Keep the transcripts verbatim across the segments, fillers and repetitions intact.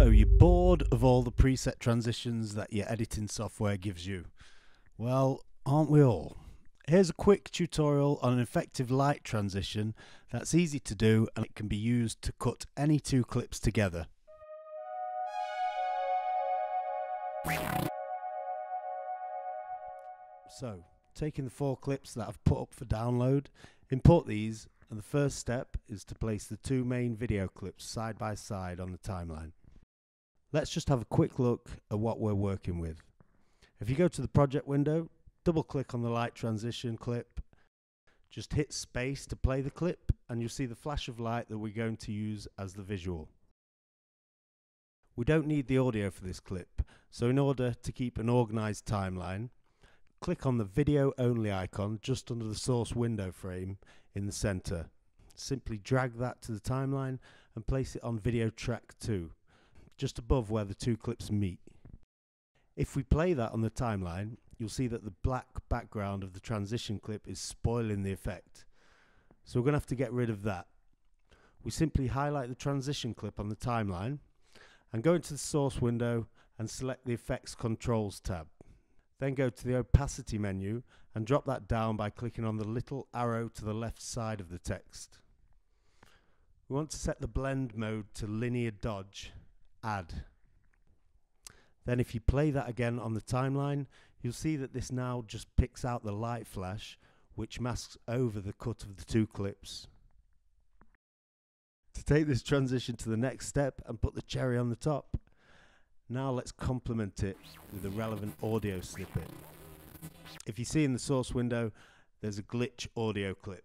So you're bored of all the preset transitions that your editing software gives you. Well, aren't we all? Here's a quick tutorial on an effective light transition that's easy to do and it can be used to cut any two clips together. So, taking the four clips that I've put up for download, import these, and the first step is to place the two main video clips side by side on the timeline. Let's just have a quick look at what we're working with. If you go to the project window, double click on the light transition clip, just hit space to play the clip, and you'll see the flash of light that we're going to use as the visual. We don't need the audio for this clip, so in order to keep an organized timeline, click on the video only icon just under the source window frame in the center. Simply drag that to the timeline and place it on video track two, just above where the two clips meet. If we play that on the timeline, you'll see that the black background of the transition clip is spoiling the effect. So we're going to have to get rid of that. We simply highlight the transition clip on the timeline and go into the source window and select the effects controls tab. Then go to the opacity menu and drop that down by clicking on the little arrow to the left side of the text. We want to set the blend mode to linear dodge, add. Then if you play that again on the timeline, you'll see that this now just picks out the light flash, which masks over the cut of the two clips. To take this transition to the next step and put the cherry on the top, now let's complement it with a relevant audio snippet. If you see in the source window, there's a glitch audio clip.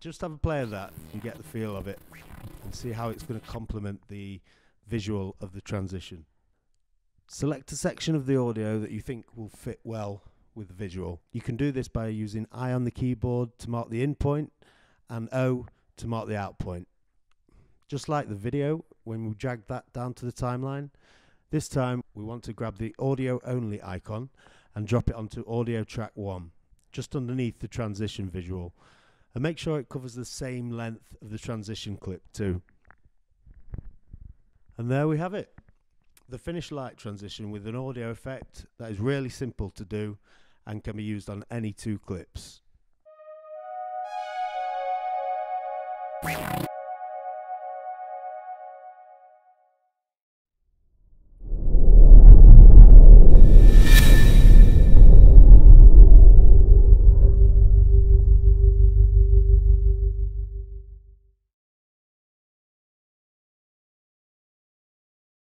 Just have a play of that and get the feel of it and see how it's going to complement the visual of the transition. Select a section of the audio that you think will fit well with the visual. You can do this by using I on the keyboard to mark the in point and O to mark the out point. Just like the video, when we drag that down to the timeline, this time we want to grab the audio only icon and drop it onto audio track one, just underneath the transition visual, and make sure it covers the same length of the transition clip too. And there we have it, the finished light transition with an audio effect that is really simple to do and can be used on any two clips.